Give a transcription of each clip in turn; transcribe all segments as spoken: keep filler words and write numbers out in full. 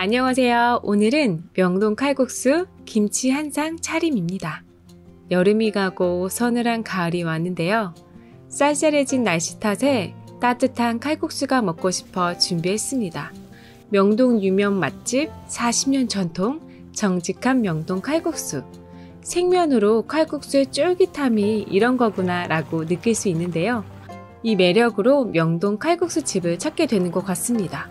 안녕하세요. 오늘은 명동 칼국수 김치 한상 차림입니다. 여름이 가고 서늘한 가을이 왔는데요. 쌀쌀해진 날씨 탓에 따뜻한 칼국수가 먹고 싶어 준비했습니다. 명동 유명 맛집 사십 년 전통 정직한 명동 칼국수. 생면으로 칼국수의 쫄깃함이 이런 거구나 라고 느낄 수 있는데요. 이 매력으로 명동 칼국수 집을 찾게 되는 것 같습니다.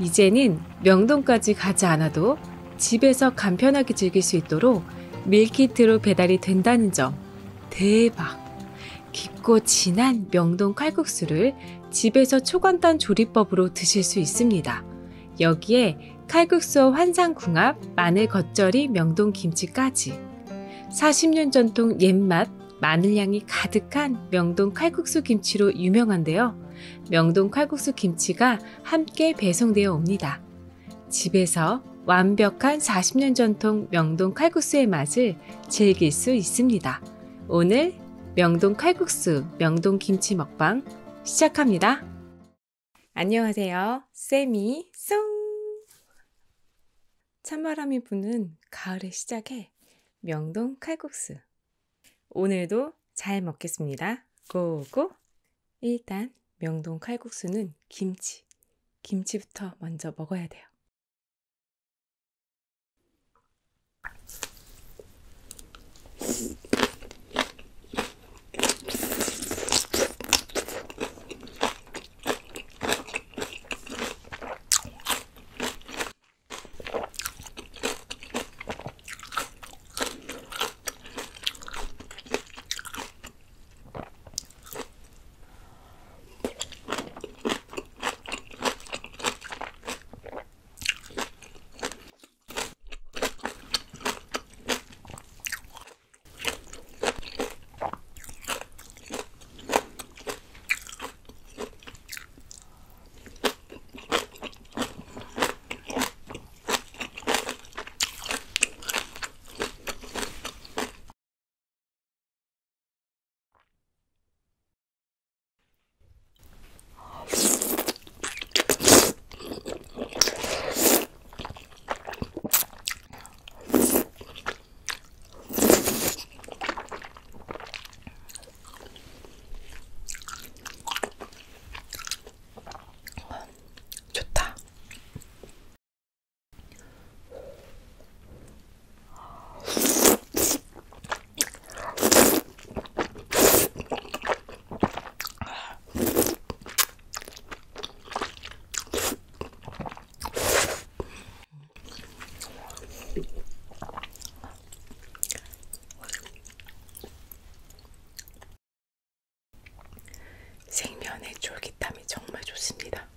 이제는 명동까지 가지 않아도 집에서 간편하게 즐길 수 있도록 밀키트로 배달이 된다는 점 대박! 깊고 진한 명동 칼국수를 집에서 초간단 조리법으로 드실 수 있습니다. 여기에 칼국수와 환상궁합, 마늘 겉절이, 명동 김치까지 사십 년 전통 옛맛, 마늘향이 가득한 명동 칼국수 김치로 유명한데요. 명동 칼국수 김치가 함께 배송되어 옵니다. 집에서 완벽한 사십 년 전통 명동 칼국수의 맛을 즐길 수 있습니다. 오늘 명동 칼국수, 명동 김치 먹방 시작합니다. 안녕하세요. 세미 송! 찬바람이 부는 가을의 시작에 명동 칼국수. 오늘도 잘 먹겠습니다. 고고! 일단 명동 칼국수는 김치. 김치부터 먼저 먹어야 돼요. 생면의 쫄깃함이 정말 좋습니다.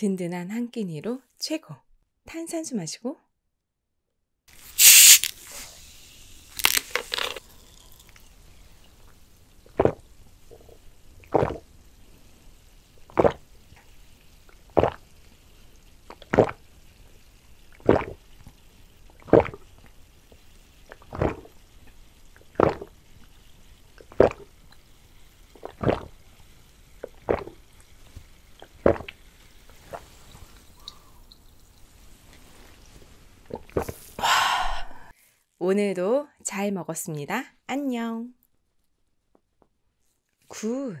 든든한 한 끼니로 최고. 탄산수 마시고 오늘도 잘 먹었습니다. 안녕. 굿.